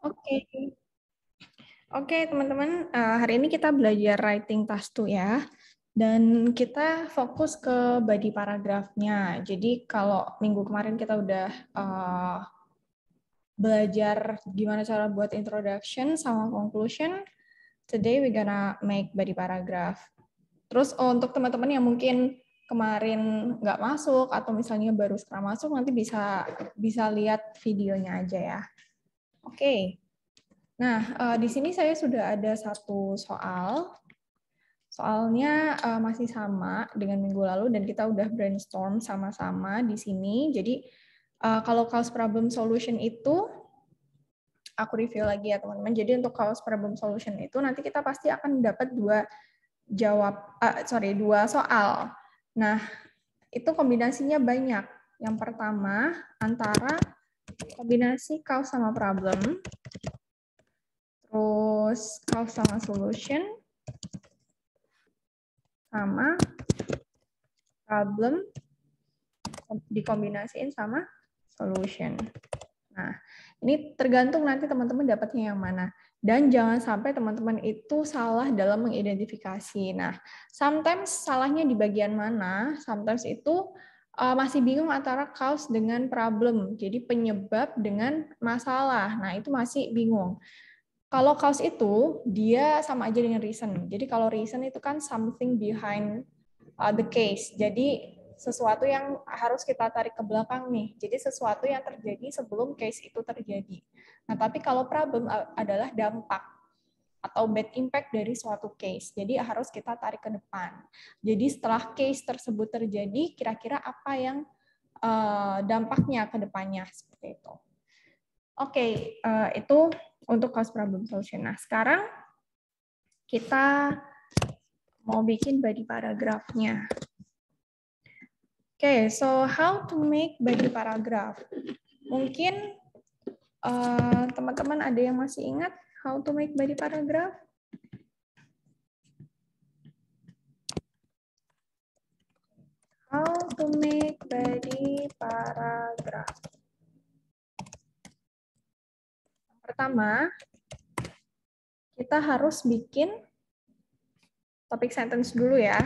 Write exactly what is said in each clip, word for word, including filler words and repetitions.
Oke, oke teman-teman, uh, hari ini kita belajar writing task two ya, dan kita fokus ke body paragrafnya. Jadi kalau minggu kemarin kita udah uh, belajar gimana cara buat introduction sama conclusion, today we gonna make body paragraph. Terus oh, untuk teman-teman yang mungkin kemarin nggak masuk atau misalnya baru sekarang masuk, nanti bisa bisa lihat videonya aja ya. Oke, okay. Nah uh, di sini saya sudah ada satu soal, soalnya uh, masih sama dengan minggu lalu dan kita udah brainstorm sama-sama di sini. Jadi uh, kalau cause problem solution itu, aku review lagi ya teman-teman. Jadi untuk cause problem solution itu nanti kita pasti akan dapat dua jawab, uh, sorry dua soal. Nah itu kombinasinya banyak. Yang pertama antara kombinasi cause sama problem, terus cause sama solution, sama problem dikombinasiin sama solution. Nah, ini tergantung nanti teman-teman dapatnya yang mana. Dan jangan sampai teman-teman itu salah dalam mengidentifikasi. Nah, sometimes salahnya di bagian mana, sometimes itu Uh, masih bingung antara cause dengan problem, jadi penyebab dengan masalah. Nah, itu masih bingung. Kalau cause itu, dia sama aja dengan reason. Jadi kalau reason itu kan something behind uh, the case. Jadi sesuatu yang harus kita tarik ke belakang nih. Jadi sesuatu yang terjadi sebelum case itu terjadi. Nah, tapi kalau problem adalah dampak atau bad impact dari suatu case. Jadi harus kita tarik ke depan. Jadi setelah case tersebut terjadi, kira-kira apa yang uh, dampaknya ke depannya, seperti itu. Oke, okay, uh, itu untuk cause problem solution. Nah, sekarang kita mau bikin body paragrafnya. Oke, okay, so how to make body paragraph. Mungkin teman-teman uh, ada yang masih ingat how to make body paragraph? How to make body paragraph. Yang pertama, kita harus bikin topic sentence dulu ya.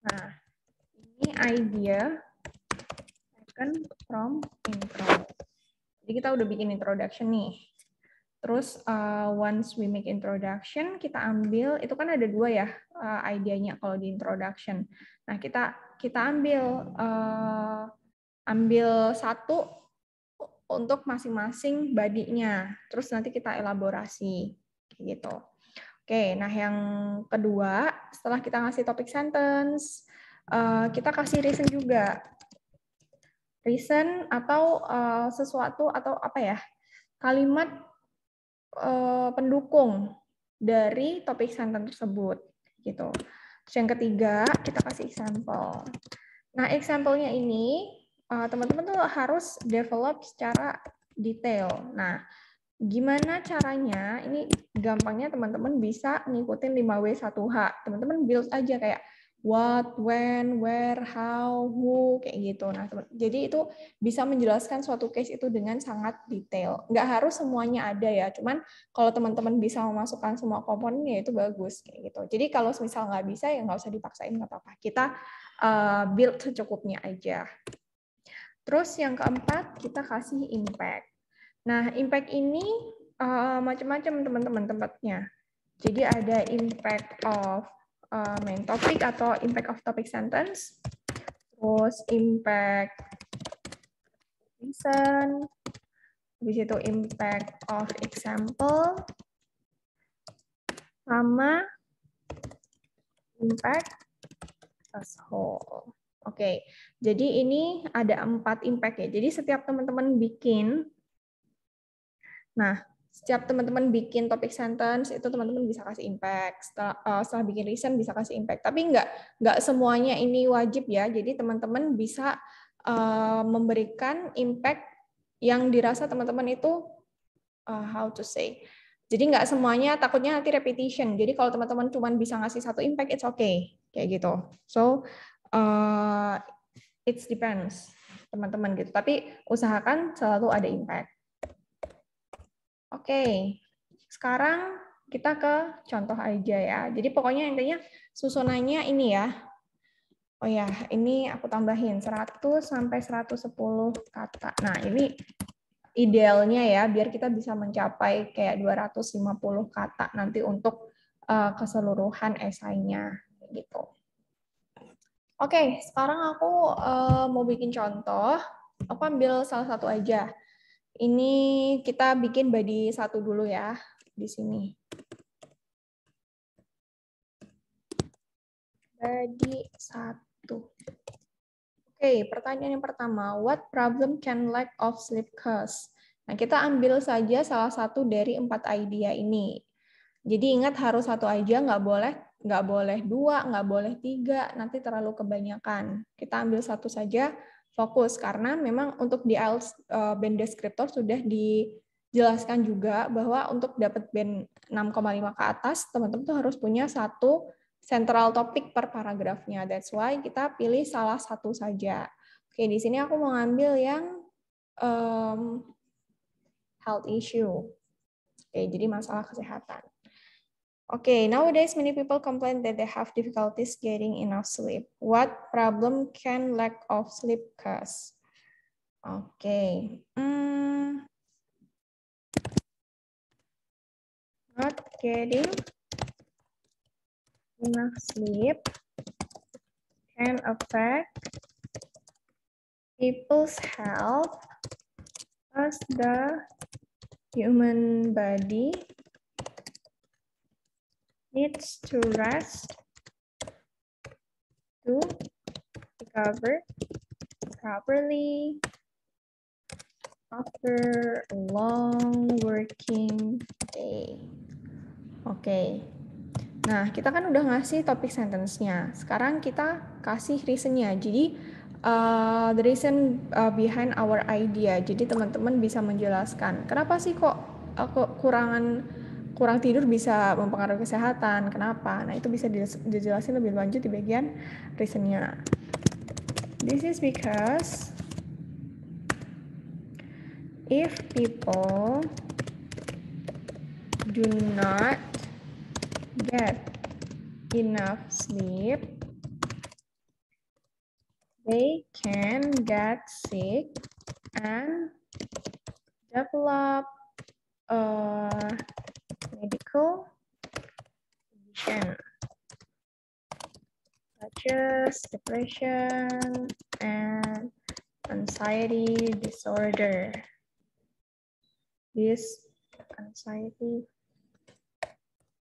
Nah, ini idea taken from intro. Jadi kita udah bikin introduction nih. Terus uh, once we make introduction, kita ambil, itu kan ada dua ya uh, idenya kalau di introduction. Nah kita kita ambil uh, ambil satu untuk masing-masing body-nya. Terus nanti kita elaborasi kayak gitu. Oke, nah yang kedua setelah kita ngasih topic sentence, uh, kita kasih reason juga. Reason atau uh, sesuatu atau apa ya, kalimat uh, pendukung dari topik sentence tersebut gitu. Terus yang ketiga kita kasih example. Nah example-nya ini teman-teman uh, tuh harus develop secara detail. Nah gimana caranya? Ini gampangnya teman-teman bisa ngikutin lima W satu H. Teman-teman build aja kayak what, when, where, how, who, kayak gitu. Nah, jadi itu bisa menjelaskan suatu case itu dengan sangat detail. Nggak harus semuanya ada ya, cuman kalau teman-teman bisa memasukkan semua komponennya itu bagus kayak gitu. Jadi kalau misal nggak bisa ya nggak usah dipaksain, nggak apa-apa. Kita uh, build secukupnya aja. Terus yang keempat kita kasih impact. Nah, impact ini uh, macam-macam teman-teman tempatnya. Jadi ada impact of Uh, main topic atau impact of topic sentence, terus impact reason, habis itu impact of example, sama impact as whole. Oke, okay. Jadi ini ada empat impact ya. Jadi setiap teman-teman bikin, nah. Setiap teman-teman bikin topic sentence itu teman-teman bisa kasih impact. Setelah, uh, setelah bikin reason bisa kasih impact. Tapi enggak, enggak semuanya ini wajib ya. Jadi teman-teman bisa uh, memberikan impact yang dirasa teman-teman itu uh, how to say. Jadi enggak semuanya, takutnya nanti repetition. Jadi kalau teman-teman cuma bisa ngasih satu impact, it's okay. Kayak gitu. So, uh, it depends teman-teman gitu. Tapi usahakan selalu ada impact. Oke, sekarang kita ke contoh aja ya. Jadi pokoknya intinya susunannya ini ya. Oh ya, ini aku tambahin seratus sampai seratus sepuluh kata. Nah, ini idealnya ya biar kita bisa mencapai kayak dua ratus lima puluh kata nanti untuk uh, keseluruhan esainya gitu. Oke, sekarang aku uh, mau bikin contoh. Aku ambil salah satu aja. Ini kita bikin body satu dulu ya di sini. Body satu. Oke, pertanyaan yang pertama, what problem can lack of sleep cause? Nah, kita ambil saja salah satu dari empat idea ini. Jadi ingat harus satu aja, nggak boleh, nggak boleh dua, nggak boleh tiga, nanti terlalu kebanyakan. Kita ambil satu saja, fokus, karena memang untuk di I E L T S band descriptor sudah dijelaskan juga bahwa untuk dapat band enam koma lima ke atas, teman-teman tuh harus punya satu central topic per paragrafnya. That's why kita pilih salah satu saja. Oke, di sini aku mau ngambil yang um, health issue. Oke, jadi masalah kesehatan. Oke, nowadays many people complain that they have difficulties getting enough sleep. What problem can lack of sleep cause? Oke. Hmm. Not getting enough sleep can affect people's health as the human body needs to rest to recover properly after a long working day. Oke. Okay. Nah, kita kan udah ngasih topik sentence-nya. Sekarang kita kasih reason-nya. Jadi, uh, the reason uh, behind our idea. Jadi, teman-teman bisa menjelaskan. Kenapa sih kok kekurangan kurang tidur bisa mempengaruhi kesehatan? Kenapa? Nah, itu bisa dijelasin lebih lanjut di bagian reason-nya. This is because if people do not get enough sleep, they can get sick and develop a medical condition such as depression and anxiety disorder. This anxiety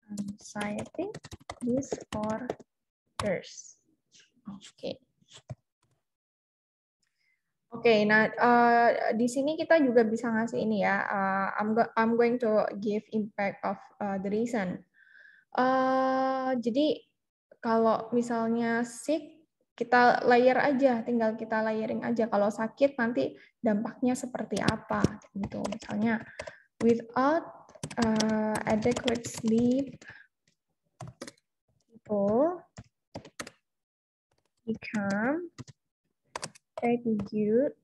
Anxiety disorders. Oke, okay. oke. Okay, nah, uh, di sini kita juga bisa ngasih ini ya. Uh, I'm go I'm going to give impact of uh, the reason. Uh, jadi kalau misalnya sick, kita layer aja, tinggal kita layering aja. Kalau sakit nanti dampaknya seperti apa? Gitu. Misalnya without Uh, adequate sleep, people become fatigued,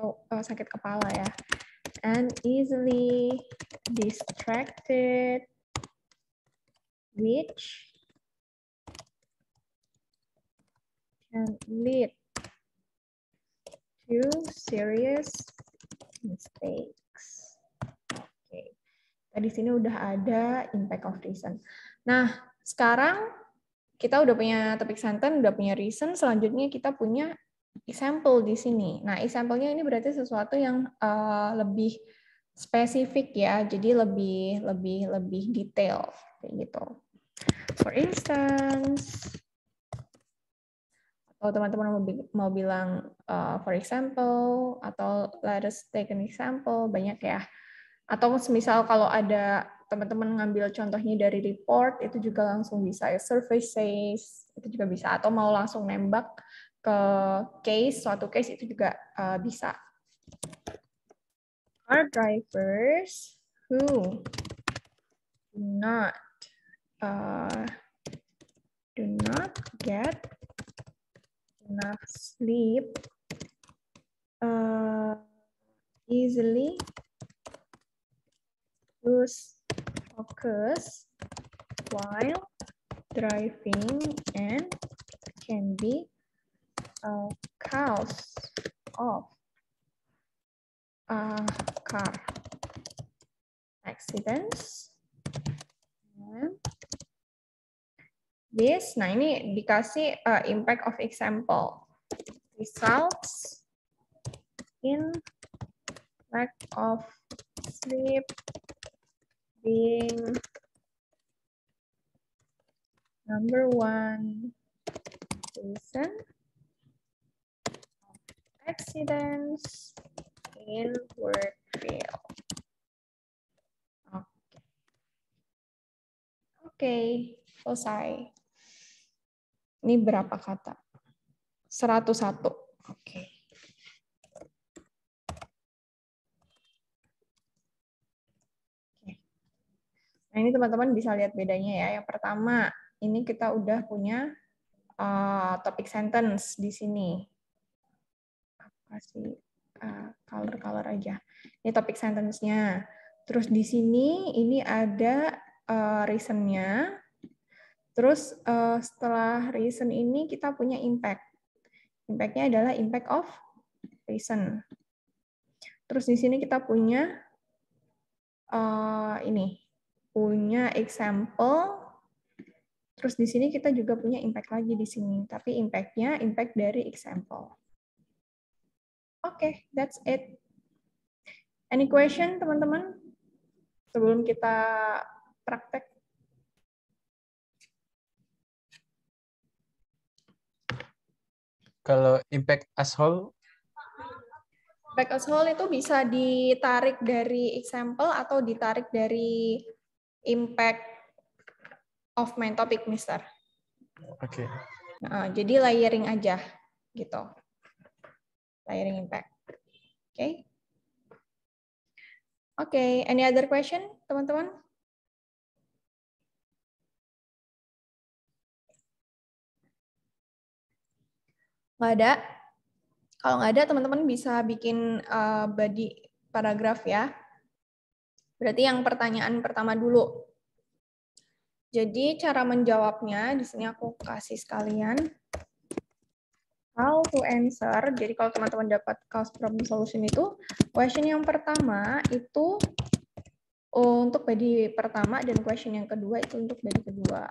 oh, oh, sakit kepala ya, and easily distracted, which can lead to serious mistakes. Di sini udah ada impact of reason. Nah, sekarang kita udah punya topic sentence, udah punya reason, selanjutnya kita punya example di sini. Nah, example-nya ini berarti sesuatu yang uh, lebih spesifik ya, jadi lebih lebih lebih detail kayak gitu. For instance, atau teman-teman mau, mau bilang uh, for example atau let us take an example, banyak ya. Atau misal kalau ada teman-teman ngambil contohnya dari report, itu juga langsung bisa ya, survey says, itu juga bisa. Atau mau langsung nembak ke case, suatu case itu juga uh, bisa. Car drivers who do not, uh, do not get enough sleep uh, easily Lose focus while driving and can be a cause of a car accidents. And this, nah ini dikasih uh, impact of example, results in lack of sleep, being number one reason of accidents in work field. Oke, okay. Selesai. Ini berapa kata? seratus satu. Oke. Okay. Nah, ini teman-teman bisa lihat bedanya ya. Yang pertama, ini kita udah punya uh, topic sentence di sini. Aku kasih uh, color-color aja. Ini topic sentence-nya. Terus di sini ini ada uh, reason-nya. Terus uh, setelah reason ini kita punya impact. Impact-nya adalah impact of reason. Terus di sini kita punya uh, ini, punya example. Terus di sini kita juga punya impact lagi di sini, tapi impact-nya impact dari example. Oke, okay, that's it. Any question, teman-teman? Sebelum kita praktek. Kalau impact as whole? Impact as whole itu bisa ditarik dari example atau ditarik dari impact of main topic, Mister. Oke. Okay. Nah, jadi layering aja, gitu. Layering impact. Oke. Okay. Oke, okay. Any other question, teman-teman? Nggak ada. Kalau nggak ada, teman-teman bisa bikin uh, body paragraf ya. Berarti yang pertanyaan pertama dulu. Jadi cara menjawabnya di sini aku kasih sekalian. How to answer. Jadi kalau teman-teman dapat cause problem solution itu, question yang pertama itu untuk body pertama dan question yang kedua itu untuk body kedua.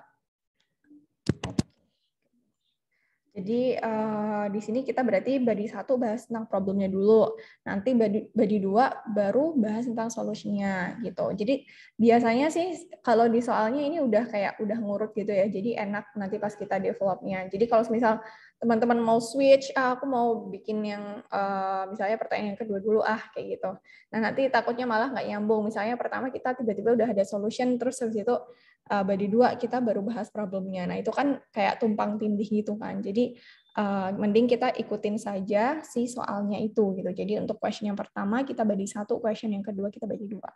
Jadi uh, di sini kita berarti body satu bahas tentang problemnya dulu, nanti body, body dua baru bahas tentang solusinya gitu. Jadi biasanya sih kalau di soalnya ini udah kayak udah ngurut gitu ya, jadi enak nanti pas kita developnya. Jadi kalau misal teman-teman mau switch, ah, aku mau bikin yang uh, misalnya pertanyaan yang kedua dulu ah kayak gitu. Nah nanti takutnya malah nggak nyambung. Misalnya pertama kita tiba-tiba udah ada solution, terus habis itu Uh, body dua kita baru bahas problemnya. Nah itu kan kayak tumpang tindih gitu kan. Jadi uh, mending kita ikutin saja si soalnya itu gitu. Jadi untuk question yang pertama kita body satu, question yang kedua kita body dua.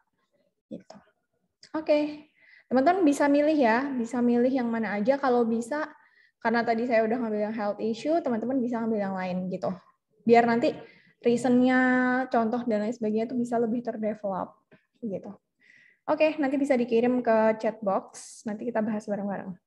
Gitu. Oke, okay. Teman-teman bisa milih ya, bisa milih yang mana aja. Kalau bisa, karena tadi saya udah ngambil yang health issue, teman-teman bisa ngambil yang lain gitu. Biar nanti reasonnya, contoh dan lain sebagainya itu bisa lebih terdevelop gitu. Oke, okay, nanti bisa dikirim ke chat box. Nanti kita bahas bareng-bareng.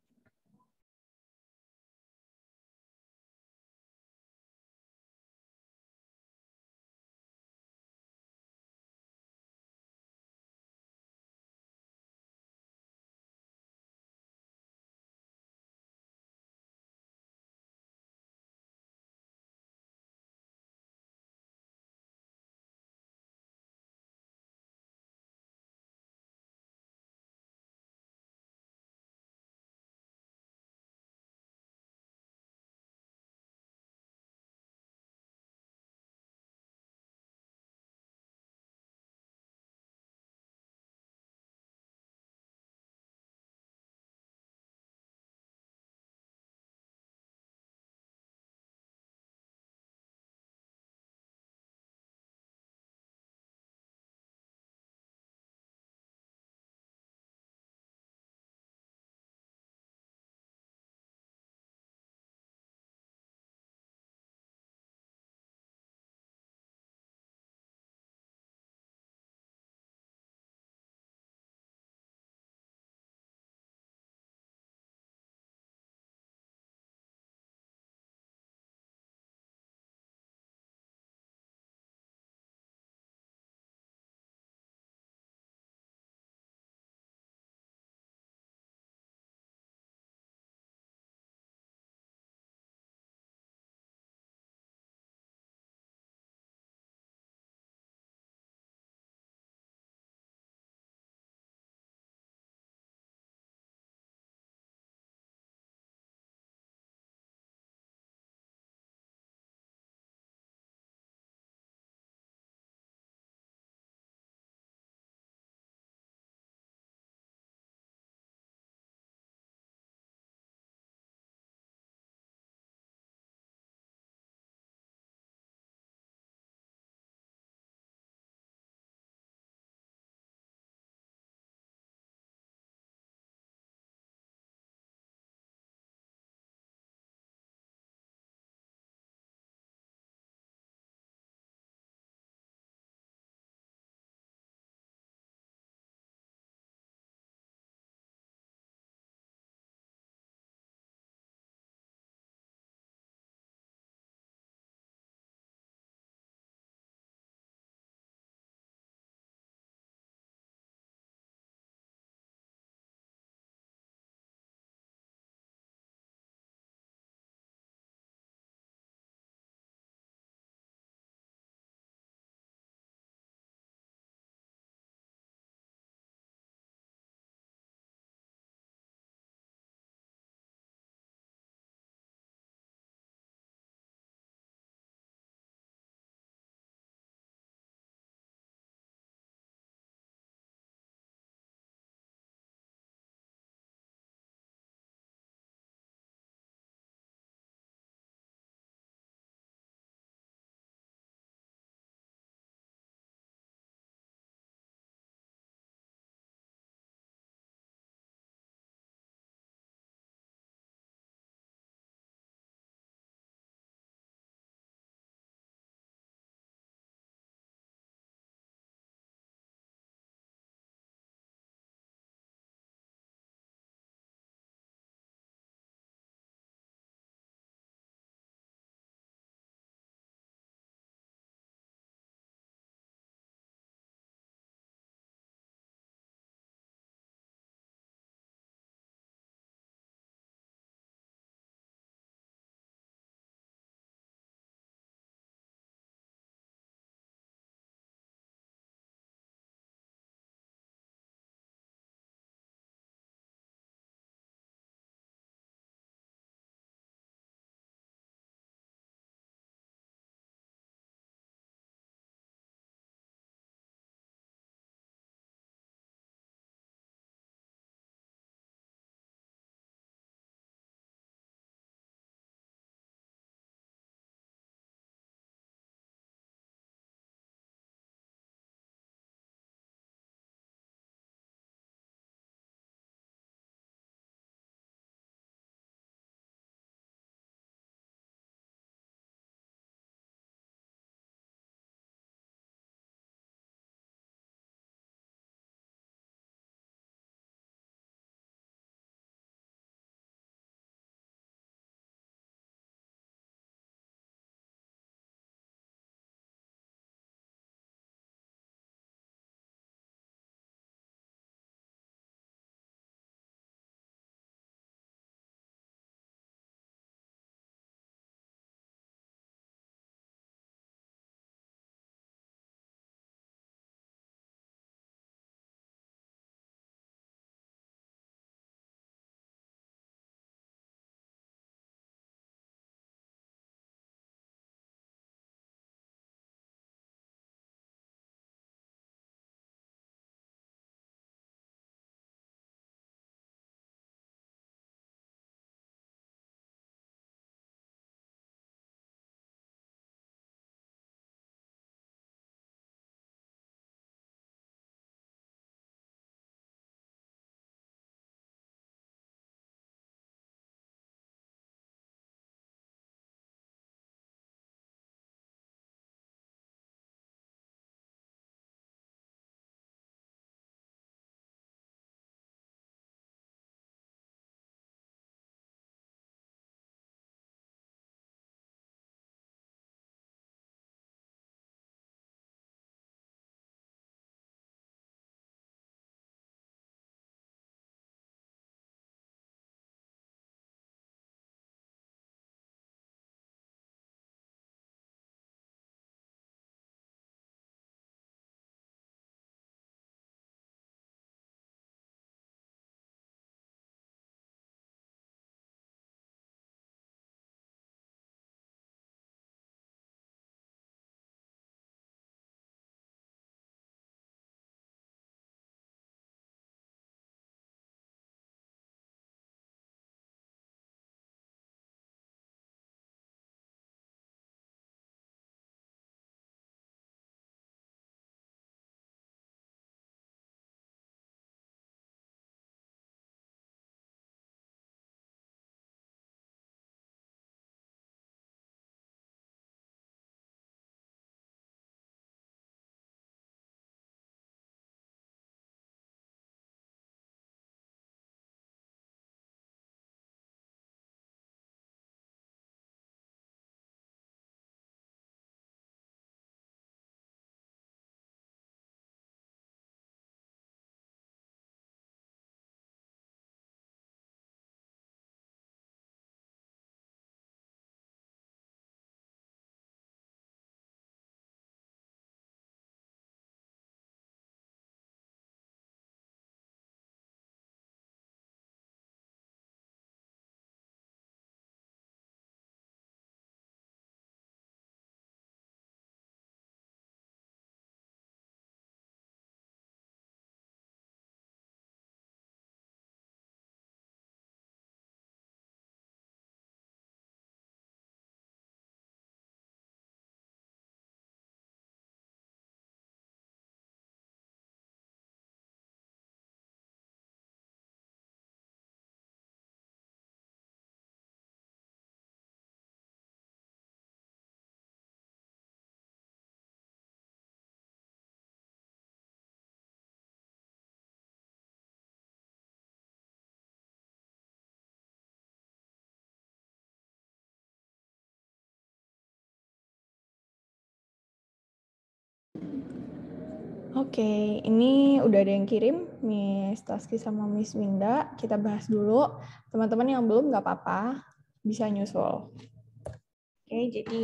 Oke, okay, ini udah ada yang kirim, Miss Taski sama Miss Winda. Kita bahas dulu. Teman-teman yang belum nggak apa-apa, bisa nyusul. Oke, okay, jadi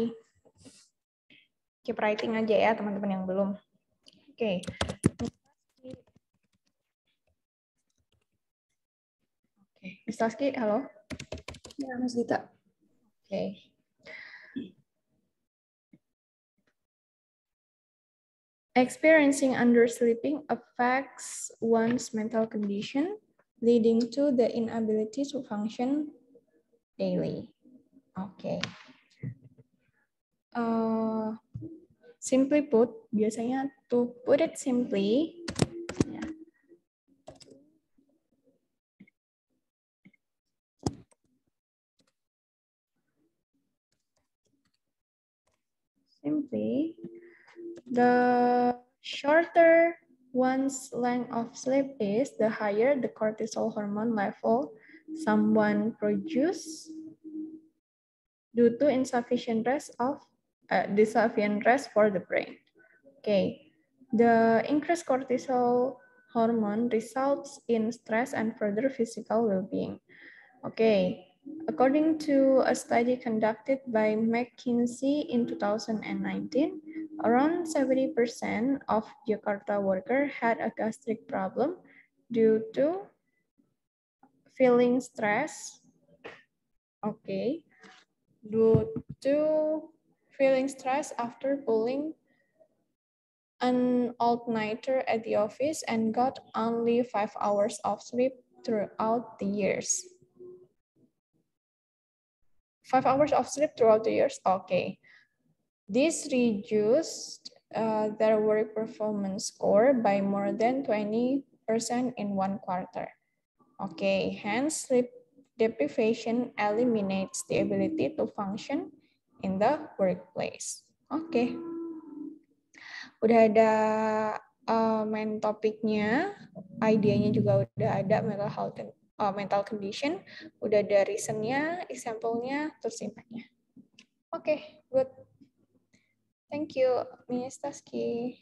keep writing aja ya teman-teman yang belum. Oke. Okay. Okay. Miss Taski, halo. Ya, Miss Dita. Oke. Okay. Experiencing undersleeping affects one's mental condition, leading to the inability to function daily. Oke. Okay. Uh, simply put, biasanya to put it simply, yeah. Simply. The shorter one's length of sleep is, the higher the cortisol hormone level someone produces due to insufficient rest of uh, insufficient rest for the brain. Okay, the increased cortisol hormone results in stress and further physical well-being. Okay, according to a study conducted by McKinsey in two thousand nineteen. Around seventy percent of Jakarta workers had a gastric problem due to feeling stress. Okay, due to feeling stress after pulling an all-nighter at the office and got only five hours of sleep throughout the years. Five hours of sleep throughout the years, okay. This reduced uh, their work performance score by more than twenty percent in one quarter. Okay, hence sleep deprivation eliminates the ability to function in the workplace. Oke, okay. Udah ada uh, main topiknya, idenya juga udah ada, mental health and uh, mental condition, udah ada reasonnya, example-nya, terus impact-nya. Oke, okay, good. Thank you, Miss Taski.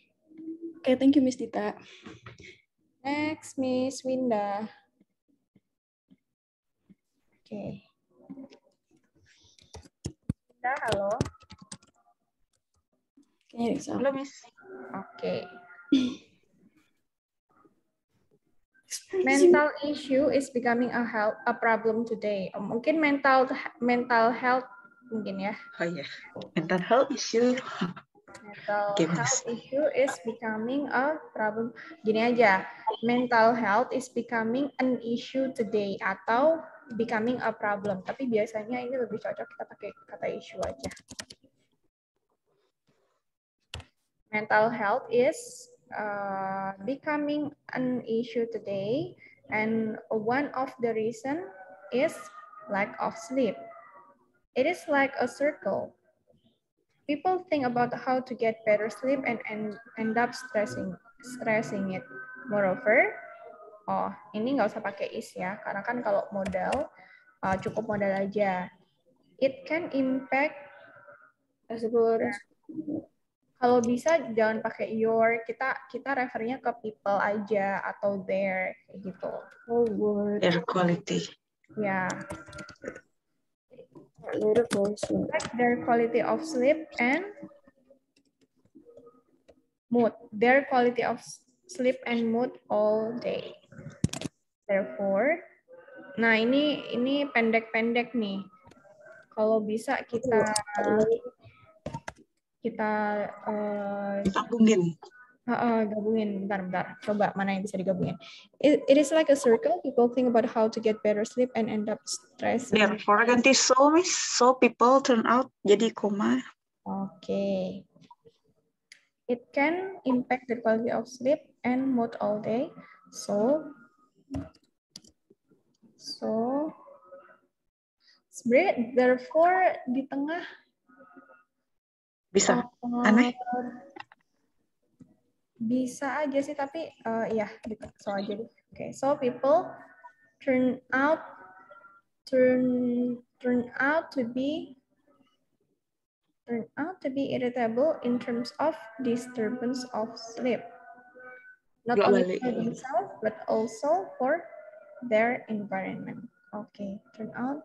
Oke, okay, thank you, Miss Dita. Next, Miss Winda. Oke. Okay. Winda, halo. Okay, so. Halo, Miss. Oke. Okay. Mental issue is becoming a health a problem today. Mungkin mental mental health mungkin ya. Oh iya, yeah. Mental health issue. Mental okay, health issue is becoming a problem. Gini aja, mental health is becoming an issue today atau becoming a problem. Tapi biasanya ini lebih cocok kita pakai kata issue aja. Mental health is uh, becoming an issue today and one of the reason is lack of sleep. It is like a circle. People think about how to get better sleep and, and end up stressing stressing it. Moreover, oh ini nggak usah pakai is ya, karena kan kalau modal uh, cukup modal aja. It can impact. Kalau bisa jangan pakai your, kita kita refernya ke people aja atau their gitu. Oh, word. Air quality. Ya. Yeah. Their quality of sleep and mood. Their quality of sleep and mood all day. Therefore, nah ini ini pendek-pendek nih. Kalau bisa kita kita uh, gabungin. Uh, gabungin, bentar-bentar. Coba mana yang bisa digabungin. It, it is like a circle. People think about how to get better sleep and end up stressed. Therefore, ganti so, Miss. So people turn out jadi koma. Oke. Okay. It can impact the quality of sleep and mood all day. So, so, sebenarnya therefore di tengah. Bisa. Uh, Aneh. Bisa aja sih, tapi uh, ya, so aja deh. Oke, okay. So people turn out, turn, turn out to be, turn out to be irritable in terms of disturbance of sleep. Not only for themselves, but also for their environment. Oke, okay. Turn on.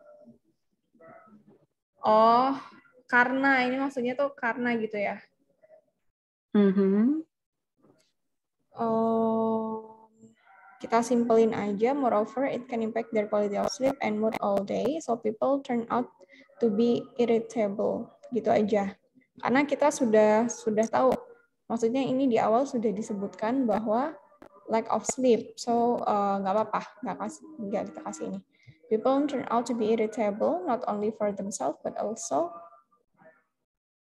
Oh, karena ini maksudnya tuh karena gitu ya? Mm-hmm. Oh, kita simpelin aja. Moreover, it can impact their quality of sleep and mood all day, so people turn out to be irritable. Gitu aja. Karena kita sudah sudah tahu. Maksudnya ini di awal sudah disebutkan bahwa lack of sleep, so nggak uh, apa-apa, nggak kasih, nggak kita kasih ini. People turn out to be irritable not only for themselves but also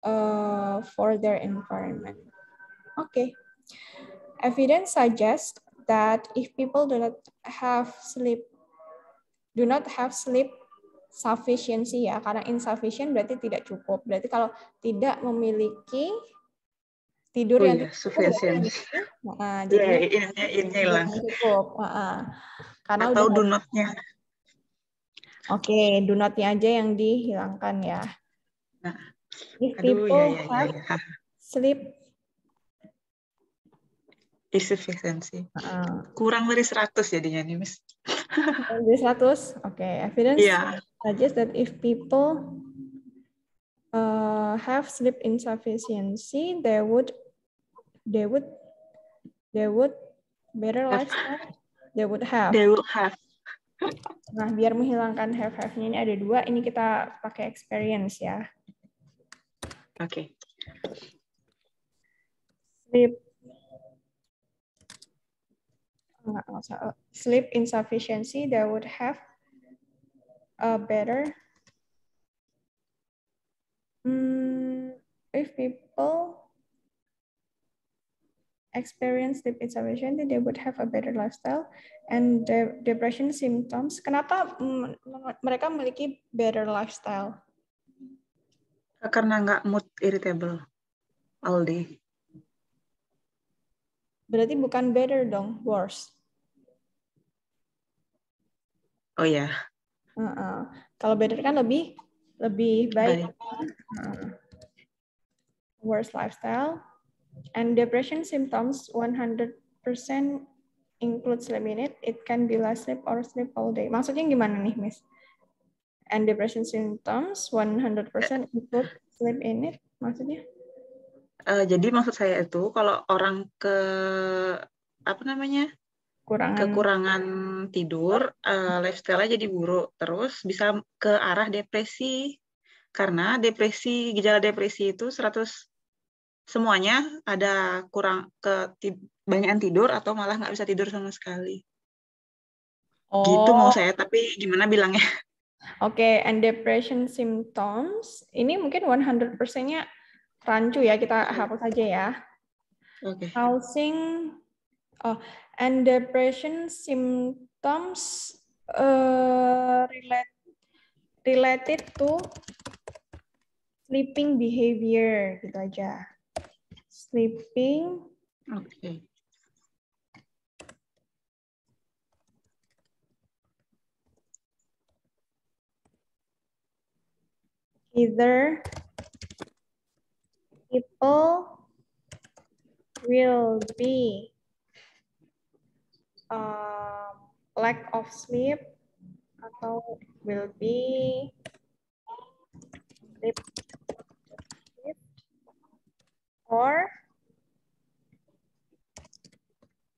uh, for their environment. Okay. Evidence suggests that if people do not have sleep, do not have sleep sufficiency ya, karena insufficient berarti tidak cukup. Berarti kalau tidak memiliki tidur oh yang iya, sufficient. Nah, jadi yeah, ini hilang. Cukup. Nah, karena atau do not-nya. Oke, okay, do not-nya aja yang dihilangkan ya. Nah, if aduh, people ya, ya, have ya, ya. Sleep insufficiency. Uh, Kurang dari seratus jadinya nih, Miss. Dari seratus? Oke, okay. Evidence yeah. suggests that if people uh, have sleep insufficiency, they would They would, they would better lifestyle. They would have. They would have. Nah, biar menghilangkan have have ini ada dua. Ini kita pakai experience ya. Oke. Okay. Sleep. Enggak, enggak usah. Sleep insufficiency. They would have a better. Hmm, if people experience sleep insufficiency, they would have a better lifestyle and de depression symptoms. Kenapa mereka memiliki better lifestyle? Karena nggak mood irritable all day. Berarti bukan better dong, worse. Oh ya. Yeah. Uh -uh. Kalau better kan lebih lebih baik. Uh. Worse lifestyle. And depression symptoms one hundred percent includes sleep in it. It can be less sleep or sleep all day. Maksudnya gimana nih, Miss? And depression symptoms one hundred percent include sleep in it. Maksudnya? Uh, jadi maksud saya itu kalau orang ke apa namanya? Kurangan. Kekurangan tidur, uh, lifestyle-nya jadi buruk, terus bisa ke arah depresi. Karena depresi, gejala depresi itu seratus semuanya ada kurang ke banyakan tidur atau malah nggak bisa tidur sama sekali. Oh. Gitu mau saya, tapi gimana bilangnya? Oke, okay. And depression symptoms. Ini mungkin one hundred percent-nya rancu ya, kita hapus aja ya. Oke. Okay. Housing, oh, and depression symptoms uh, related related to sleeping behavior, gitu aja. Sleeping. Oke. Okay. Either people will be uh, lack of sleep atau will be sleep or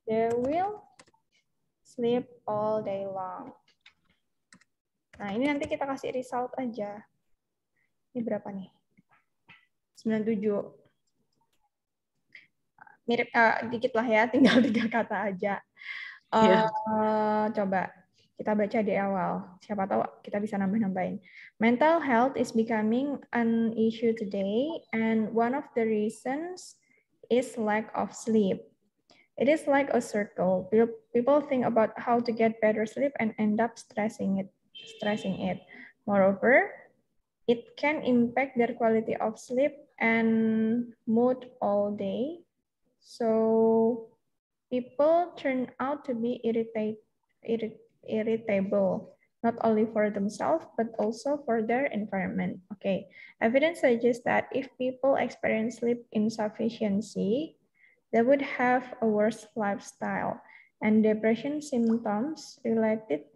they will sleep all day long. Nah, ini nanti kita kasih result aja. Ini berapa nih? sembilan puluh tujuh. Mirip, uh, dikit lah ya, tinggal tiga kata aja. Uh, yeah. Coba kita baca di awal. Siapa tahu kita bisa nambah-nambahin. Mental health is becoming an issue today, and one of the reasons is lack of sleep. It is like a circle. People think about how to get better sleep and end up stressing it. Stressing it. Moreover, it can impact their quality of sleep and mood all day. So people turn out to be irritate, irrit, irritable, not only for themselves, but also for their environment. Okay. Evidence suggests that if people experience sleep insufficiency, They would have a worse lifestyle and depression symptoms related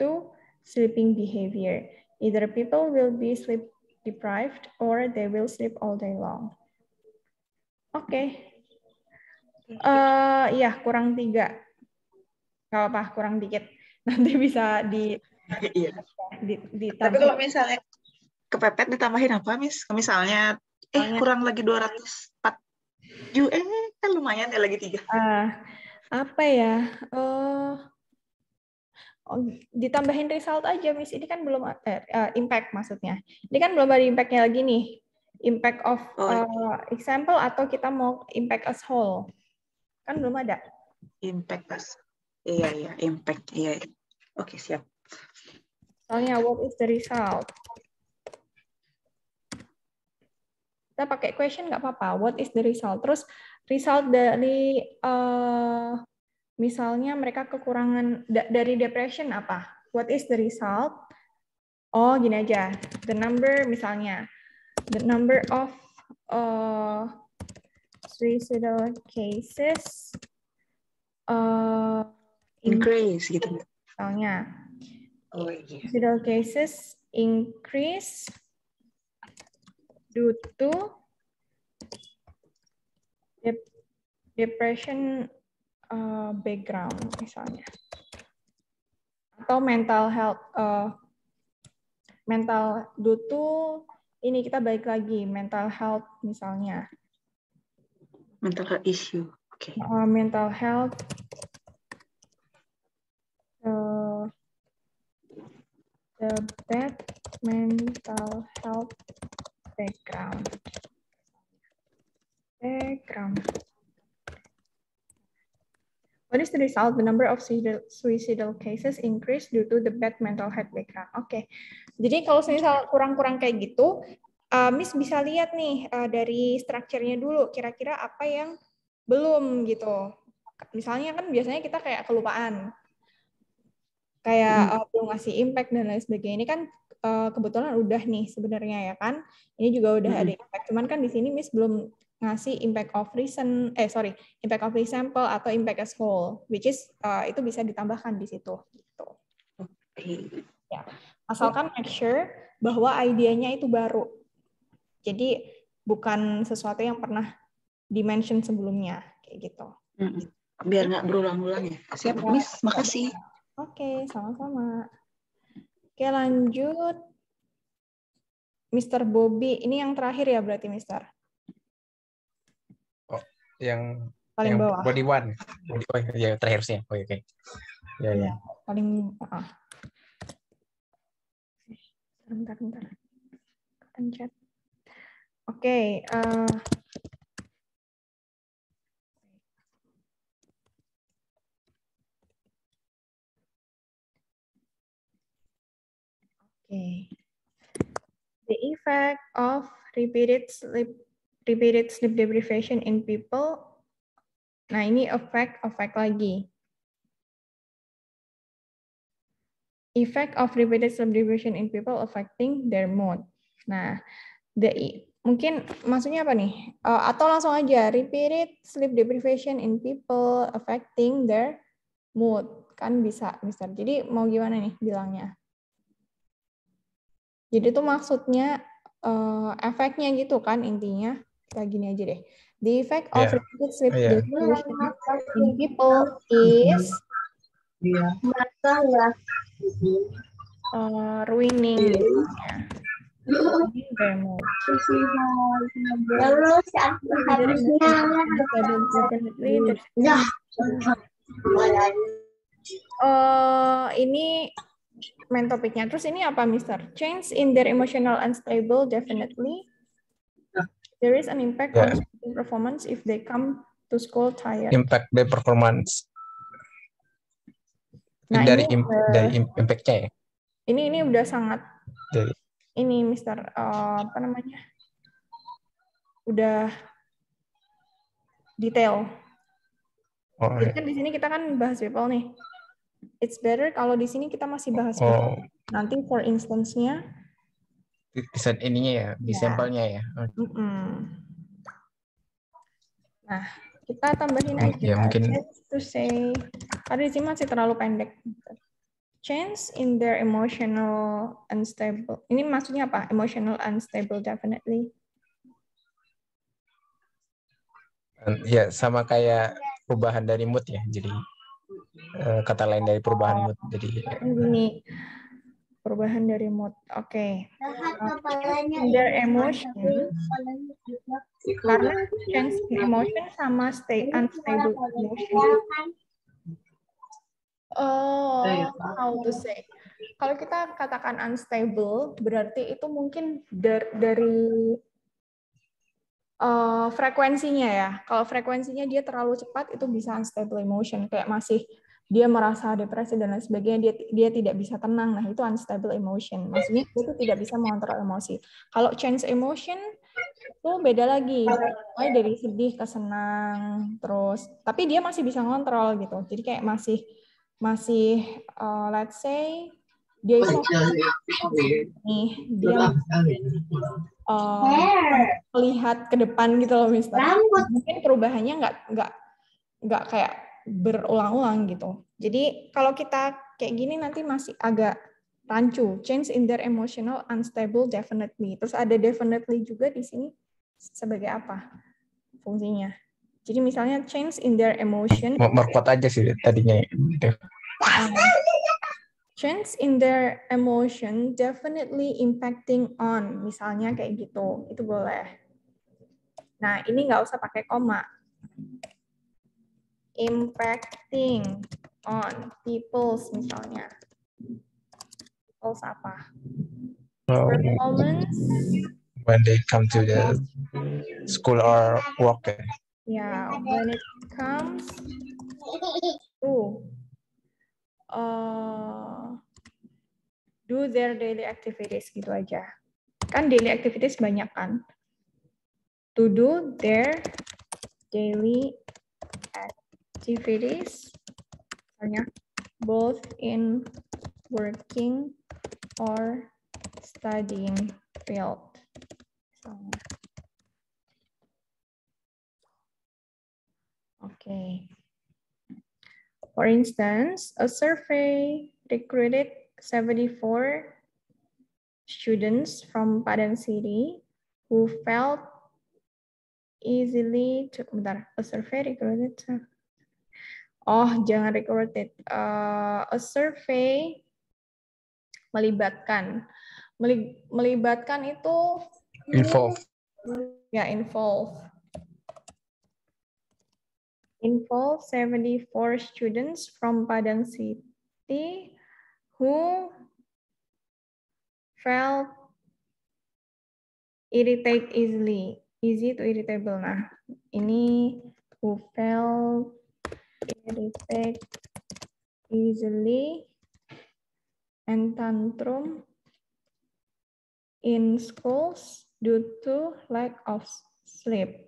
to sleeping behavior. Either people will be sleep deprived or they will sleep all day long. Oke. Okay. Uh, ya, kurang tiga. Gak apa, kurang dikit. Nanti bisa di... Iya. di, di Tapi kalau misalnya kepepet ditambahin apa, Miss? Misalnya, eh Banyak. kurang lagi dua ratus empat. Ju, eh kan lumayan ya lagi tiga. Uh, apa ya? Uh, Oh, ditambahin result aja, Miss. Ini kan belum eh, uh, impact maksudnya. Ini kan belum ada impactnya lagi nih. Impact of oh. uh, example atau kita mau impact as whole. Kan belum ada. Impact as. Iya, iya. Impact. Iya. Oke, siap. Soalnya, what is the result? Kita pakai question nggak apa-apa. What is the result? Terus, result dari... Uh, Misalnya mereka kekurangan dari depression apa? What is the result? Oh, gini aja. The number misalnya. The number of uh, suicidal cases uh, increase gitu. Misalnya. Oh, yeah. Suicidal cases increase due to dep depression Uh, background misalnya, atau mental health, uh, mental due to ini kita balik lagi mental health misalnya, mental health issue, oke, okay. uh, mental health uh, the bad mental health background, background. What is the result? The number of suicidal cases increased due to the bad mental health background. Oke, okay. Jadi kalau misal kurang-kurang kayak gitu, uh, Miss bisa lihat nih uh, dari strukturnya dulu, kira-kira apa yang belum gitu. Misalnya kan biasanya kita kayak kelupaan, kayak hmm. uh, belum ngasih impact dan lain sebagainya. Ini kan uh, kebetulan udah nih sebenarnya ya kan. Ini juga udah hmm. ada impact, cuman kan di sini Miss belum ngasih impact of reason, eh sorry, impact of example atau impact as whole, which is uh, itu bisa ditambahkan di situ. Gitu. Okay. Ya. Asalkan make sure bahwa idenya itu baru, jadi bukan sesuatu yang pernah dimention sebelumnya, kayak gitu. Biar nggak berulang-ulang ya. Siap, ya. Miss. Makasih. Oke, okay, sama-sama. Oke, lanjut, Mister Bobby. Ini yang terakhir ya berarti, Mister. Yang paling yang bawah body one, body one ya terakhir sih, oke oke ya ya paling ah bentar bentar pencet oke okay, uh. oke okay. The effect of repeated sleep Repeated sleep deprivation in people. Nah, ini effect, effect lagi. Effect of repeated sleep deprivation in people affecting their mood. Nah, the mungkin maksudnya apa nih? Uh, atau langsung aja repeated sleep deprivation in people affecting their mood. Kan bisa, Mister. Jadi mau gimana nih bilangnya? Jadi itu maksudnya uh, efeknya gitu kan intinya. Kayak gini aja deh. The effect of yeah. repeated sleep yeah. deprivation in people is yeah. uh, ruining yeah. their mood. Terus yeah. uh, ini main topiknya. Terus ini apa, Mister? Change in their emotional unstable definitely. There is an impact yeah. on performance if they come to school tired. Impact the performance. Nah, dari ini, imp uh, dari impactnya ya. Ini ini udah sangat dari. Ini Mister Uh, apa namanya? Udah detail. Oh, jadi kan di sini kita kan bahas people nih. It's better kalau di sini kita masih bahas oh. nanti for instance-nya bisa ininya ya di yeah. sampelnya ya. Mm -mm. Nah Kita tambahin aja. Ya, mungkin. Chance to say. Tadi sih masih terlalu pendek. Change in their emotional unstable. Ini maksudnya apa? Emotional unstable, definitely. Ya, sama kayak perubahan dari mood ya. Jadi kata lain dari perubahan mood. Jadi ini perubahan dari mood. Oke. Okay. Their emotion. Karena change in emotion sama stay unstable emotion. Oh, how to say? Kalau kita katakan unstable, berarti itu mungkin dari, dari uh, frekuensinya ya. Kalau frekuensinya dia terlalu cepat, itu bisa unstable emotion. Kayak masih dia merasa depresi dan lain sebagainya, dia dia tidak bisa tenang. Nah, itu unstable emotion. Maksudnya itu tidak bisa mengontrol emosi. Kalau change emotion itu beda lagi. Mulai dari sedih ke senang, terus tapi dia masih bisa ngontrol gitu. Jadi kayak masih masih uh, let's say dia itu nih dia uh, lihat ke depan gitu loh misalnya, mungkin perubahannya nggak nggak nggak kayak berulang-ulang gitu. Jadi kalau kita kayak gini nanti masih agak rancu. Change in their emotional unstable definitely. Terus ada definitely juga di sini sebagai apa fungsinya? Jadi misalnya change in their emotion. Merkot aja sih tadinya. Change in their emotion definitely impacting on. Misalnya kayak gitu. Itu boleh. Nah, ini nggak usah pakai koma. Impacting on people's misalnya. People's apa? Performance. When they come to the school or work. Ya, yeah, when it comes to uh, do their daily activities, gitu aja. Kan daily activities banyak kan? To do their daily activities, banyak, both in working or studying field. So, okay. For instance, a survey recruited seventy-four students from Padang City who felt easily to. Bentar, a survey recruited. Oh, jangan recruited. Uh, a survey melibatkan. Melibatkan itu. Involve. Ya, involve. Involve seventy-four students from Padang City who felt irritate easily, easy to irritable. Nah, ini who felt irritate easily and tantrum in schools due to lack of sleep.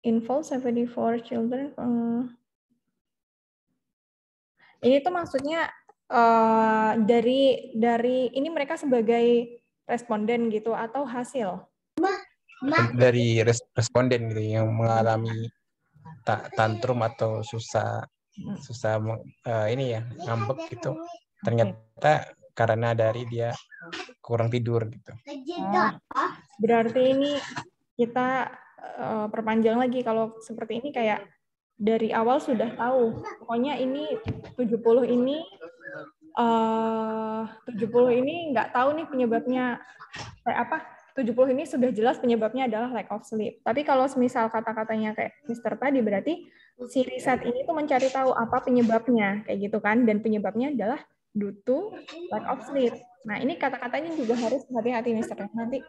Involve seventy-four children. Hmm. Ini tuh maksudnya uh, dari dari ini mereka sebagai responden gitu atau hasil? Dari responden gitu yang mengalami tantrum atau susah susah uh, ini ya ngambek gitu. Ternyata karena dari dia kurang tidur gitu. Oh, berarti ini kita Uh, perpanjang lagi kalau seperti ini kayak dari awal sudah tahu pokoknya ini tujuh puluh ini uh, tujuh puluh ini nggak tahu nih penyebabnya kayak apa, tujuh puluh ini sudah jelas penyebabnya adalah lack of sleep. Tapi kalau misal kata-katanya kayak Mister tadi berarti si riset ini tuh mencari tahu apa penyebabnya kayak gitu kan, dan penyebabnya adalah due to lack of sleep. Nah, ini kata-katanya juga harus hati-hati Mister nanti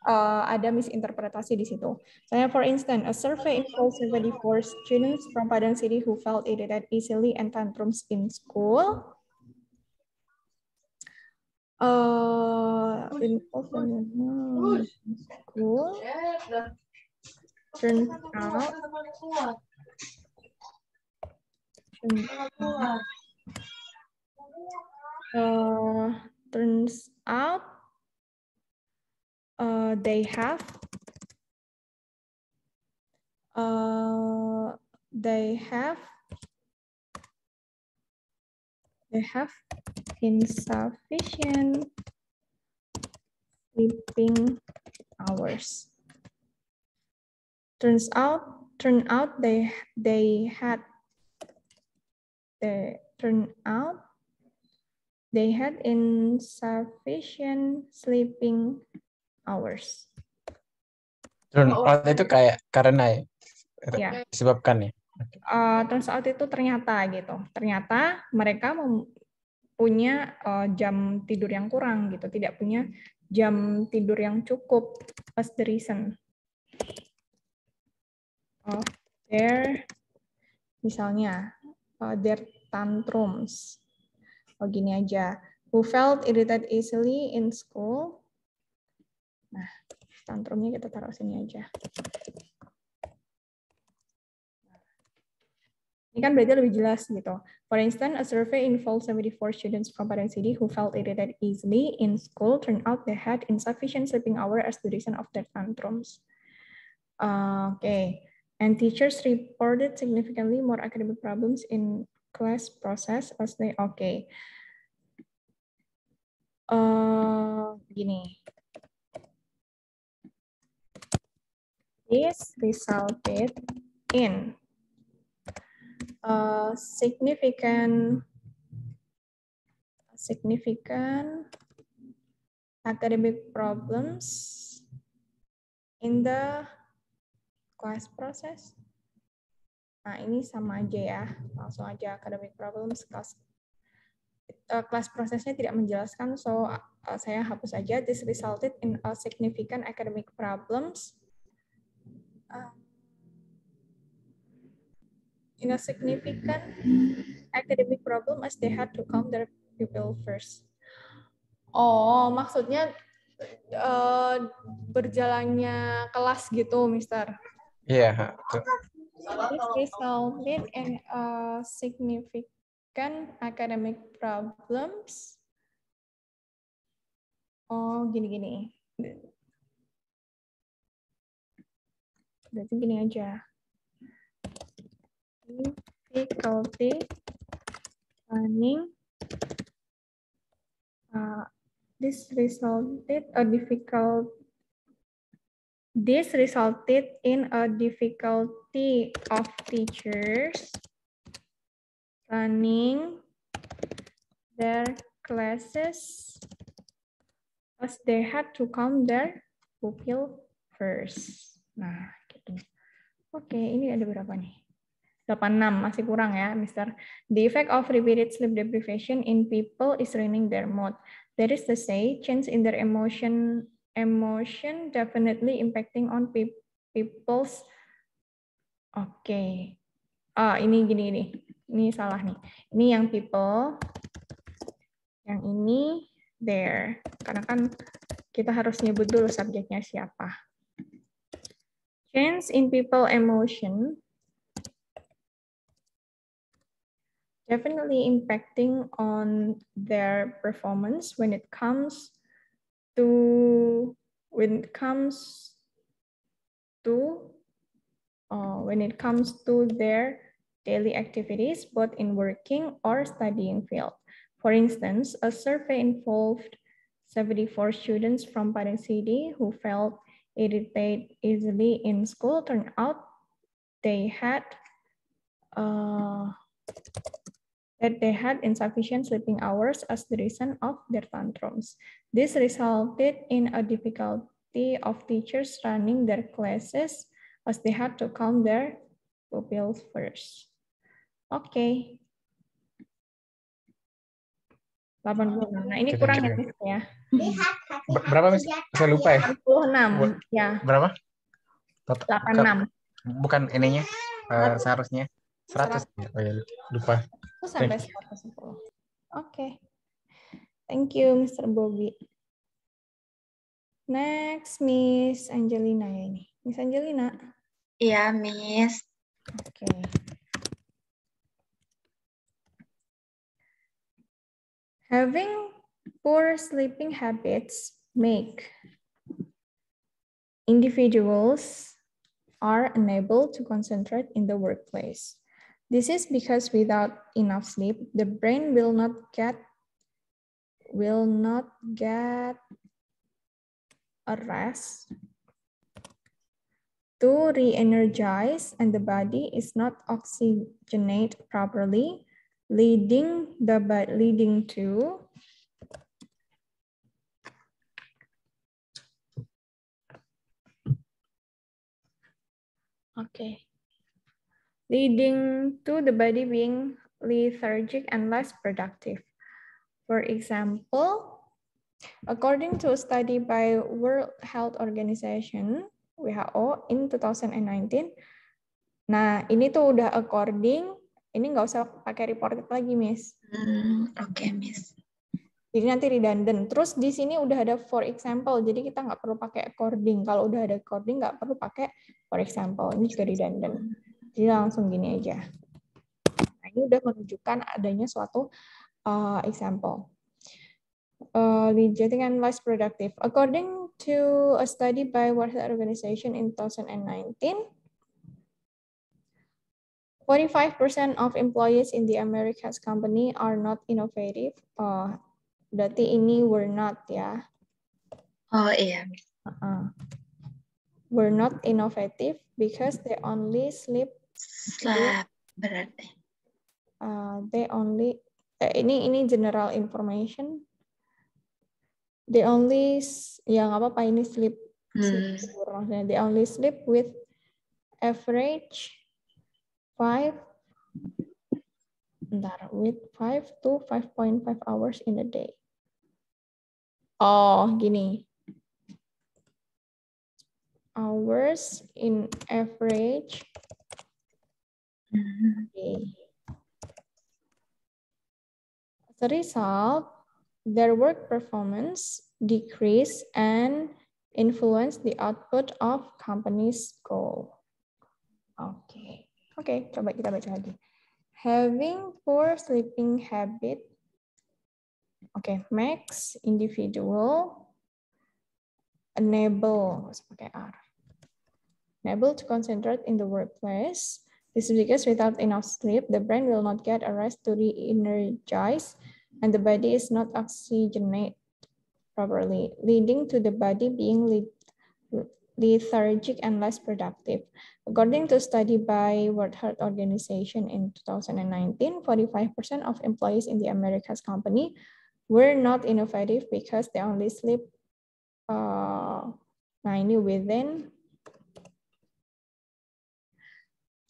Uh, ada misinterpretasi di situ. Saya, for instance, a survey involved seventy-four students from Padang City who felt irritated easily and tantrums in school. Uh, in school turns out, uh, turns out Uh, they have uh, they have they have insufficient sleeping hours. Turns out, turn out they they had they turn out they had insufficient sleeping hours. Turn out itu kayak karena ya, disebabkan ya. Uh, turns out itu ternyata gitu. Ternyata mereka punya uh, jam tidur yang kurang gitu, tidak punya jam tidur yang cukup. That's the reason of their, misalnya uh, their tantrums. Oh, gini aja. Who felt irritated easily in school? Nah, tantrumnya kita taruh sini aja. Ini kan berarti lebih jelas gitu. For instance, a survey involved seventy-four students from Padang City who felt irritated easily in school. Turned out they had insufficient sleeping hour as the reason of their tantrums. Uh, Oke. Okay. And teachers reported significantly more academic problems in class process as they. Oke. Okay. Uh, gini. This resulted in Uh, significant, significant academic problems in the class process. Nah, ini sama aja ya, langsung aja academic problems class. Uh, class prosesnya tidak menjelaskan, so uh, saya hapus aja. This resulted in a significant academic problems. Uh, In a significant academic problem as they had to calm their pupil first. Oh, maksudnya uh, berjalannya kelas gitu, Mister? Iya. Yeah. This resulted in a significant academic problems. Oh, gini-gini. Berarti gini aja. Difficulty planning. Uh, this resulted a difficult. This resulted in a difficulty of teachers planning their classes as they had to calm their pupil first. Nah, gitu. Oke, okay, ini ada berapa nih? delapan puluh enam masih kurang ya, Mister. The effect of repeated sleep deprivation in people is ruining their mood. That is to say, change in their emotion, emotion definitely impacting on pe people's. Oke, okay. Ah, ini gini ini, ini salah nih. Ini yang people, yang ini there. Karena kan kita harus nyebut dulu subjeknya siapa. Change in people emotion definitely impacting on their performance when it comes to when it comes to uh, when it comes to their daily activities, both in working or studying field. For instance, a survey involved seventy-four students from Padang City who felt irritated easily in school. Turned out they had uh, that they had insufficient sleeping hours as the reason of their tantrums. This resulted in a difficulty of teachers running their classes as they had to calm their pupils first. Oke. Okay. delapan puluh enam. Nah, ini kurang ya, Miss ya. Berapa, Miss? Saya lupa ya. delapan puluh enam. Ya. Berapa? delapan puluh enam. Bukan ininya, uh, seharusnya. seratus. Oh ya, lupa. Terus sampai seratus sepuluh. Oke. Okay. Thank you, Mister Bobby. Next, Miss Angelina ya ini. Miss Angelina. Iya, Miss. Oke. Okay. Having poor sleeping habits make individuals are unable to concentrate in the workplace. This is because without enough sleep, the brain will not get will not get a rest to re-energize, and the body is not oxygenated properly, leading the leading to okay leading to the body being lethargic and less productive. For example, according to a study by World Health Organization W H O in two thousand nineteen. Nah, ini tuh udah according, ini nggak usah pakai reported lagi, Miss. Hmm, Oke, okay, Miss. Jadi nanti redundant. Terus di sini udah ada for example, jadi kita nggak perlu pakai according. Kalau udah ada according, nggak perlu pakai for example. Ini juga redundant. Jadi langsung gini aja. Nah, ini udah menunjukkan adanya suatu uh, example. Uh, lethargic and less productive. According to a study by World Health Organization in two thousand nineteen, forty-five percent of employees in the Americas company are not innovative. Uh, berarti ini were not ya. Oh iya. Uh-uh. Were not innovative because they only sleep. Sleep berarti. Uh, they only. Eh, ini ini general information. They only, ya nggak apa-apa ini sleep, hmm. sleep maksudnya. They only sleep with average five, bentar, with five to five point five hours in a day. Oh, gini. Hours in average. Okay. As a result, their work performance decrease and influence the output of company's goal. Okay, okay, coba kita baca lagi. Having poor sleeping habit, okay, makes individual unable, okay, unable to concentrate in the workplace. This is because without enough sleep, the brain will not get a rest to re-energize, and the body is not oxygenated properly, leading to the body being lethargic and less productive. According to a study by World Health Organization in two thousand nineteen, forty-five percent of employees in the Americas company were not innovative because they only sleep uh, ninety within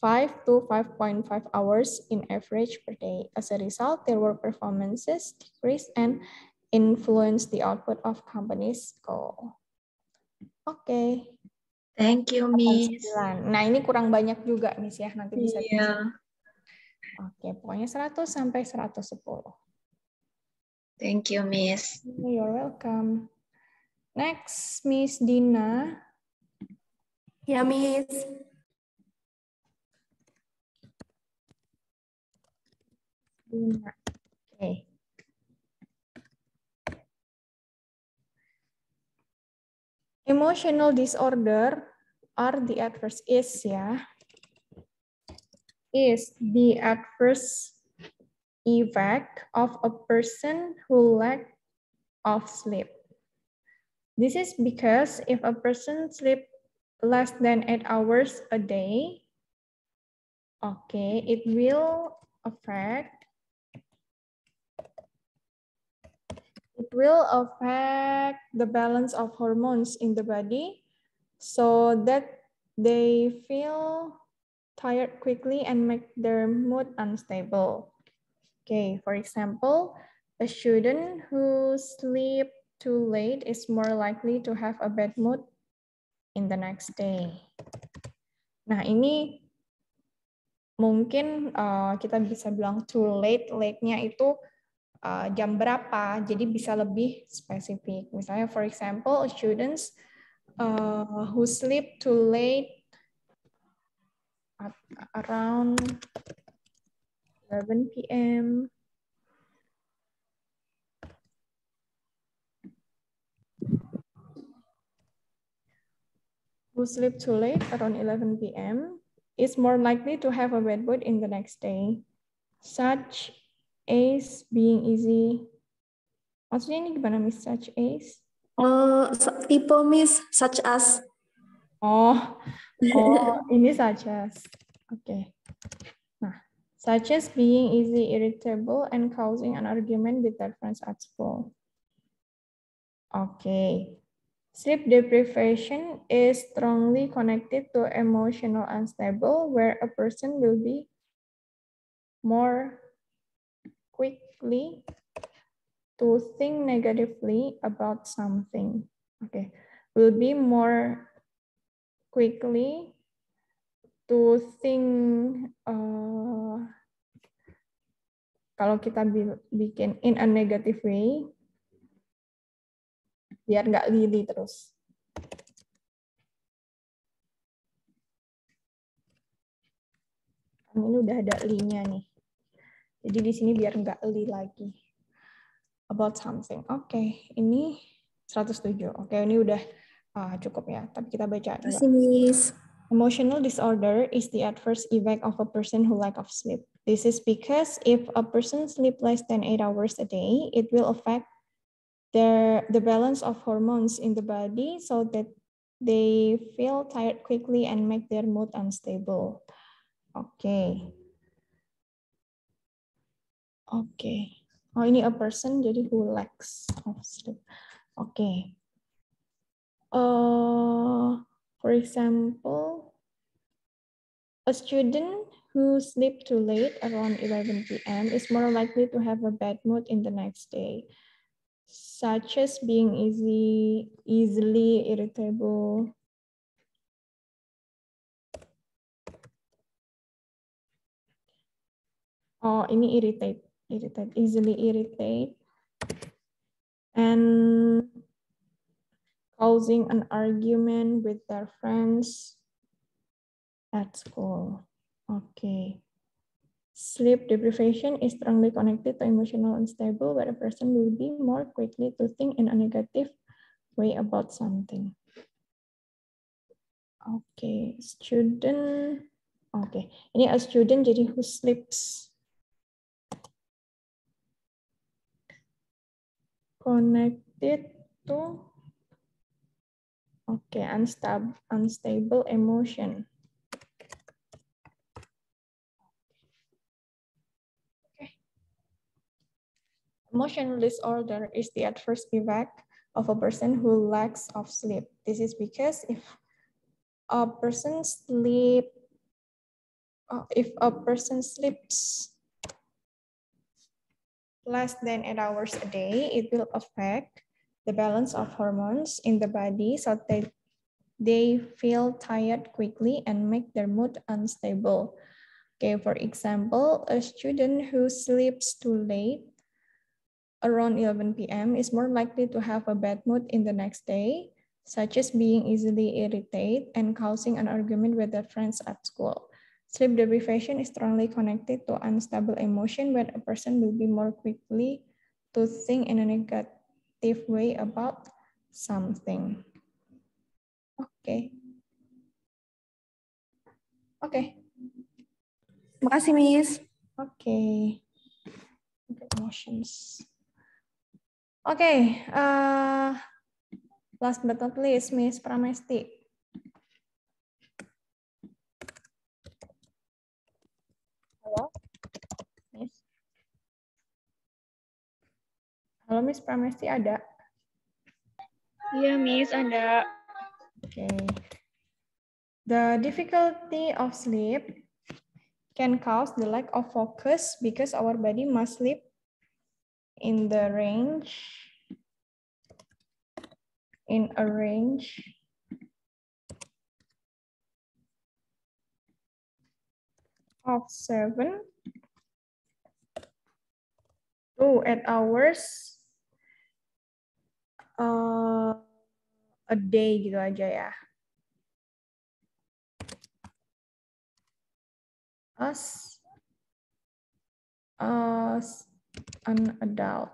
five to five point five hours in average per day. As a result, their work performances decrease and influence the output of company's goal. Oke. Okay. Thank you, Miss. Nah, ini kurang banyak juga, Miss, ya. Nanti bisa. Iya. Oke, okay, pokoknya seratus sampai seratus sepuluh. Thank you, Miss. You're welcome. Next, Miss Dina. Ya, Miss. Oke. Okay. Emotional disorder are the adverse is ya. Is the adverse effect of a person who lack of sleep. This is because if a person sleep less than eight hours a day, okay, it will affect It will affect the balance of hormones in the body so that they feel tired quickly and make their mood unstable. Okay, for example, a student who sleeps too late is more likely to have a bad mood in the next day. Nah, ini mungkin uh, kita bisa bilang too late, late-nya itu Uh, jam berapa, jadi bisa lebih spesifik. Misalnya, for example, students uh, who sleep too late at around eleven p m who who sleep too late around eleven p m is more likely to have a bad mood in the next day, such as being easy. Maksudnya ini gimana, Miss? Such as? Uh, tipe, Miss. Such as. Oh, oh ini such as. Oke. Okay. Nah, such as being easy, irritable, and causing an argument with their friends at school. Oke. Okay. Sleep deprivation is strongly connected to emotional unstable, where a person will be more quickly to think negatively about something. Okay, will be more quickly to think. Uh, kalau kita bikin in a negative way, biar nggak lili terus. Ini udah ada linya nih. Jadi di sini biar nggak li lagi. About something. Oke, okay. Ini seratus tujuh. Oke, okay, ini udah uh, cukup ya. Tapi kita baca. Emotional disorder is the adverse effect of a person who lack of sleep. This is because if a person sleep less than eight hours a day, it will affect Their, the balance of hormones in the body so that they feel tired quickly and make their mood unstable. Okay. Okay. Oh, ini a person jadi who lacks of sleep. Okay. Uh, for example, a student who sleeps too late around eleven p m is more likely to have a bad mood in the next day. Such as being easy, easily irritable. Oh, ini irritate, irritate, easily irritate, and causing an argument with their friends at school. Okay. Sleep deprivation is strongly connected to emotional unstable, where a person will be more quickly to think in a negative way about something. Okay, student. Okay, ini a student jadi who sleeps. Connected to, okay, unstable, unstable emotion. Emotional disorder is the adverse effect of a person who lacks of sleep. This is because if a person sleep, uh, if a person sleeps less than eight hours a day, it will affect the balance of hormones in the body so that they feel tired quickly and make their mood unstable. Okay, for example, a student who sleeps too late around eleven p m is more likely to have a bad mood in the next day, such as being easily irritated and causing an argument with their friends at school. Sleep deprivation is strongly connected to unstable emotion, where a person will be more quickly to think in a negative way about something. Okay. Okay. Terima kasih, Miss. Okay. Emotions. Oke, okay, uh, last but not least, Miss Pramesti. Halo, Miss. Halo, Miss Pramesti ada? Iya, Miss ada. Oke. Okay. The difficulty of sleep can cause the lack of focus because our body must sleep in the range, in a range of seven to eight hours uh, a day gitu aja ya. Us as an adult.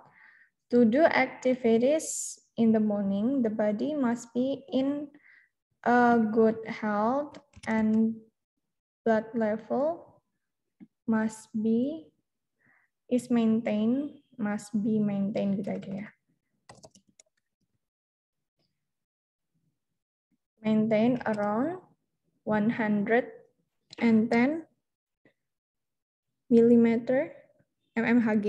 To do activities in the morning, the body must be in uh, good health and blood level must be is maintained, must be maintained gitu aja ya. Maintain around one hundred ten millimeter M M H G,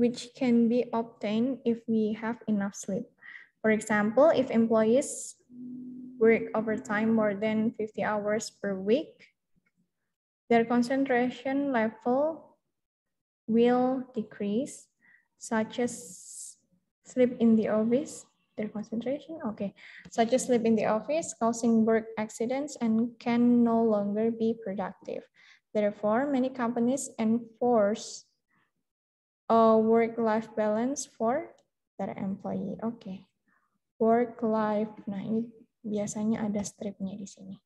which can be obtained if we have enough sleep. For example, if employees work overtime more than fifty hours per week, their concentration level will decrease, such as sleep in the office, their concentration, okay, such as sleep in the office, causing work accidents, and can no longer be productive. Therefore, many companies enforce a work-life balance for their employee. Oke, okay. Work-life. Nah, ini biasanya ada stripnya di sini.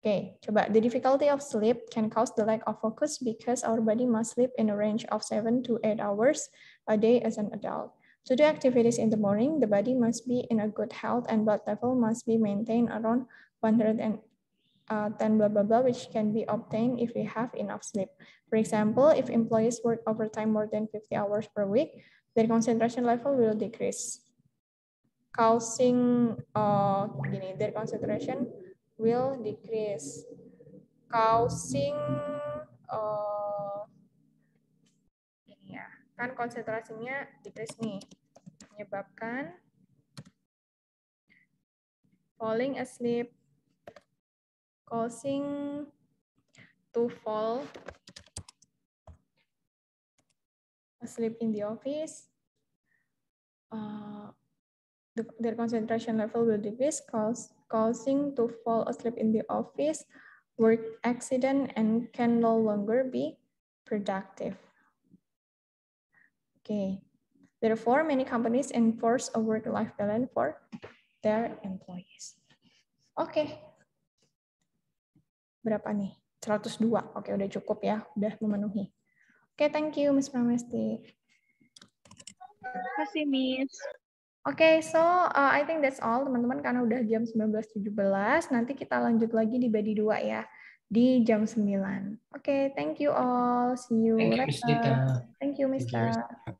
Oke, okay. Coba. The difficulty of sleep can cause the lack of focus because our body must sleep in a range of seven to eight hours a day as an adult. To do activities in the morning, the body must be in a good health and blood level must be maintained around one hundred ten Uh, then blah blah blah, which can be obtained if we have enough sleep. For example, if employees work overtime more than fifty hours per week, their concentration level will decrease, causing uh, gini, their concentration will decrease, causing uh, ini ya, kan konsentrasinya decrease nih, menyebabkan falling asleep. Causing to fall asleep in the office. Uh, the, their concentration level will decrease, cause, causing to fall asleep in the office, work accident, and can no longer be productive. Okay. Therefore, many companies enforce a work-life balance for their employees. Okay. Berapa nih? seratus dua. Oke, udah cukup ya. Udah memenuhi. Oke, thank you, Miss Pramesti. Terima kasih, Miss. Oke, so uh, I think that's all, teman-teman. Karena udah jam sembilan belas lewat tujuh belas, nanti kita lanjut lagi di body dua ya. Di jam sembilan. Oke, thank you all. See you later. Thank you, Miss Tita.